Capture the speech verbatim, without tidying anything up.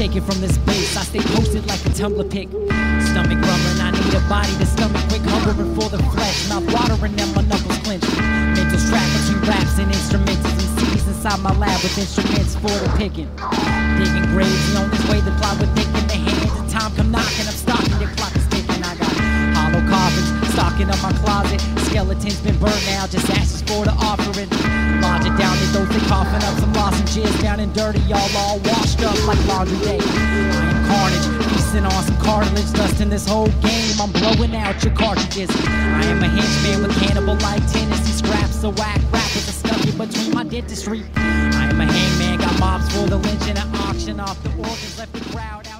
shaking from this base. I stay posted like a tumbler pick. Stomach rumbling, I need a body to stomach quick. Hungering for the flesh, mouth watering and my knuckles clenched. Mental strategy, raps and instruments and C Ds inside my lab with instruments for the picking. Digging graves, on this way the plot with thinking. The hands of time come knocking, I'm stalking, your clock is ticking. I got hollow coffins stocking up my closet. Skeletons been burned now, just ashes for the offering. Logic down in those they coughing up some lozenges. Down and dirty, y'all all washed up like laundry day. I am carnage, feasting on some cartilage. Dust in this whole game, I'm blowing out your cartridges. I am a henchman with cannibal-like tendencies. Scraps of whack rappers are stuck in between my dentistry. I am a hangman, got mobs for the lynching and auction off the organs. Left the crowd out.